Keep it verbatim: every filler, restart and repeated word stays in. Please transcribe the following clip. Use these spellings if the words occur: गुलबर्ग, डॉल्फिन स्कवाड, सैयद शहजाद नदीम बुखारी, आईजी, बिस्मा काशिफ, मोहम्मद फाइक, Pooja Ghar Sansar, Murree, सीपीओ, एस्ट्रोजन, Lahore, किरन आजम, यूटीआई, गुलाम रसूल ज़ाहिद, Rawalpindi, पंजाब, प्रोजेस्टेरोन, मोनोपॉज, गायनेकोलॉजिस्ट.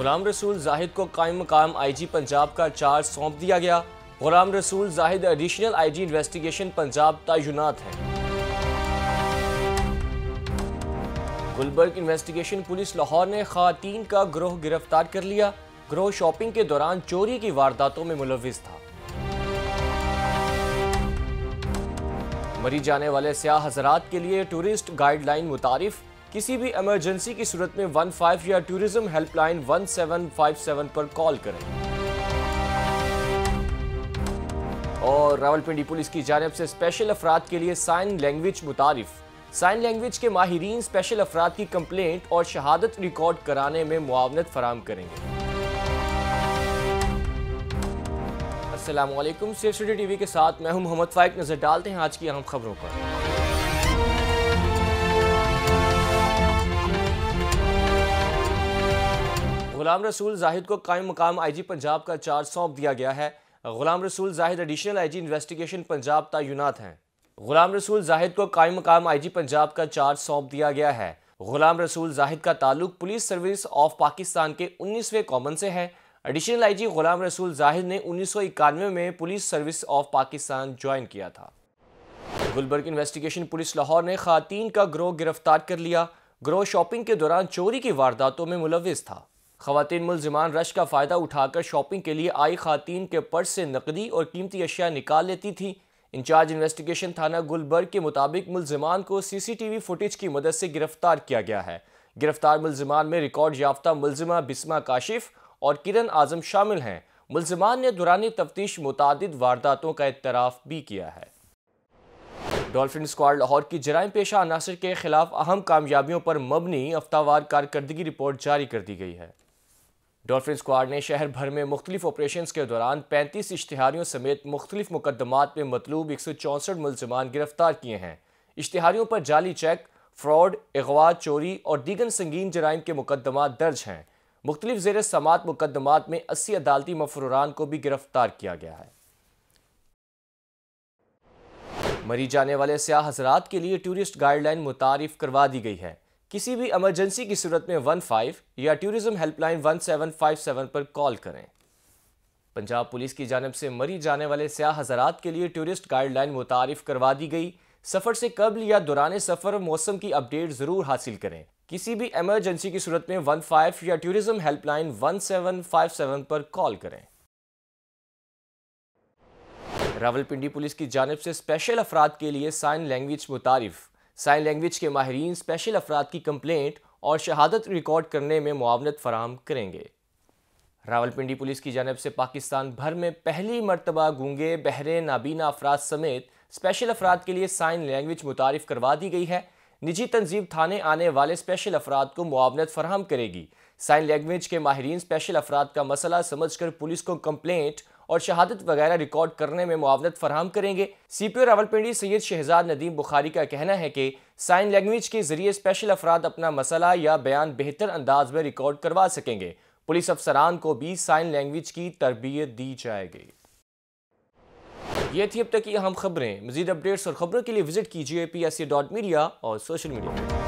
गुलाम रसूल ज़ाहिद को कायम मकाम आई जी पंजाब का चार्ज सौंप दिया गया। गुलाम रसूल ज़ाहिद additional I G investigation पंजाब तैनात है। गुलबर्ग इन्वेस्टिगेशन पुलिस लाहौर ने खातीन का ग्रोह गिरफ्तार कर लिया। ग्रोह शॉपिंग के दौरान चोरी की वारदातों में मुलविस था। मरी जाने वाले सियाह हजरात के लिए टूरिस्ट गाइडलाइन मुतारिफ। किसी भी इमरजेंसी की सूरत में वन फाइव या tourism helpline one seven five seven पर कॉल करें। और रावलपिंडी पुलिस की जानिब से स्पेशल अफराद के लिए साइन लैंग्वेज मुतारिफ। साइन लैंग्वेज के माहिरीन स्पेशल अफराद की कंप्लेंट और शहादत रिकॉर्ड कराने में मुआवनत फराहम करेंगे। अस्सलामुअलैकुम, सिटी टीवी के साथ मैं हूं मोहम्मद फाइक। नजर डालते हैं आज की अहम खबरों पर। गुलाम रसूल ज़ाहिद को कायम मकाम आईजी पंजाब का चार्ज सौंप दिया गया है। गुलाम रसूल ज़ाहिद additional आईजी investigation पंजाब तैनात हैं। गुलाम रसूल ज़ाहिद को कायम मकाम आईजी पंजाब का चार्ज सौंप दिया गया है। गुलाम रसूल ज़ाहिद का ताल्लुक पुलिस सर्विस ऑफ पाकिस्तान के उन्नीसवें कॉमन से है। एडिशनल आईजी गुलाम रसूल ज़ाहिद ने उन्नीस सौ इक्यानवे में police service of Pakistan join किया था। गुलबर्ग इन्वेस्टिगेशन पुलिस लाहौर ने खातीन का ग्रोह गिरफ्तार कर लिया। ग्रोह शॉपिंग के दौरान चोरी की वारदातों में मुलविस था। खवातीन मुलजिमान रश का फ़ायदा उठाकर शॉपिंग के लिए आई खातीन के पर्स से नकदी और कीमती अशिया निकाल लेती थी। इंचार्ज इन्वेस्टिगेशन थाना गुलबर्ग के मुताबिक मुलजिमान को C C T V footage की मदद से गिरफ्तार किया गया है। गिरफ्तार मुलजिमान में रिकॉर्ड याफ्ता मुलजिमा बिस्मा काशिफ और किरन आजम शामिल हैं। मुलजमान ने दौरान तफ्तीश मुतादिद वारदातों का इतराफ़ भी किया है। डॉल्फिन स्कवाड लाहौर की जराइम पेशा अनासर के खिलाफ अहम कामयाबियों पर मबनी हफ्तावार कारकर्दगी रिपोर्ट जारी कर दी गई है। डॉल्फिन स्कवाड ने शहर भर में मुख्तलिफ ऑपरेशन के दौरान पैंतीस इश्तिहारियों समेत मुख्तलिफ मुकदमात में मतलूब एक सौ चौंसठ मुलजमान गिरफ्तार किए हैं। इश्तिहारियों पर जाली चेक, फ्रॉड, अगवा, चोरी और दीगर संगीन जराइम के मुकदमात दर्ज हैं। मुख्तलिफ ज़ेर समात मुकदमात में अस्सी अदालती मफरूरान को भी गिरफ्तार किया गया है। मरी जाने वाले सियाह हजरात के लिए टूरिस्ट गाइडलाइन मुतारिफ करवा दी गई है। किसी भी इमरजेंसी की सूरत में वन फाइव या tourism helpline one seven five seven पर कॉल करें। पंजाब पुलिस की जानिब से मरी जाने वाले सियाह हजरात के लिए टूरिस्ट गाइडलाइन मुतारिफ करवा दी गई। सफ़र से कबल या दौरान सफ़र मौसम की अपडेट ज़रूर हासिल करें। किसी भी इमरजेंसी की सूरत में वन फाइव या tourism helpline one seven five seven पर कॉल करें। रावलपिंडी पुलिस की जानिब से स्पेशल अफराद के लिए साइन लैंग्वेज मुतारिफ। साइन लैंग्वेज के माहिरीन स्पेशल अफराद की कंप्लेंट और शहादत रिकॉर्ड करने में मुआवनत फराहम करेंगे। रावलपिंडी पुलिस की जानिब से पाकिस्तान भर में पहली मरतबा गूंगे, बहरे, नाबीना अफराद समेत स्पेशल अफराद के लिए साइन लैंग्वेज मुतारिफ करवा दी गई है। निजी तंजीब थाने आने वाले स्पेशल अफराद को मुआवनत फराहम करेगी। साइन लैंग्वेज के माहिरीन स्पेशल अफराद का मसला समझकर पुलिस को कंप्लेंट और शहादत वगैरह रिकॉर्ड करने में मुआवनत फराहम करेंगे। सीपीओ रावलपिंडी सैयद शहजाद नदीम बुखारी का कहना है कि साइन लैंग्वेज के जरिए स्पेशल अफराद अपना मसला या बयान बेहतर अंदाज में रिकॉर्ड करवा सकेंगे। पुलिस अफसरान को भी साइन लैंग्वेज की तरबियत दी जाएगी। ये थी अब तक की अहम खबरें। मज़ीद अपडेट्स और खबरों के लिए विजिट कीजिए P S A dot media और सोशल मीडिया।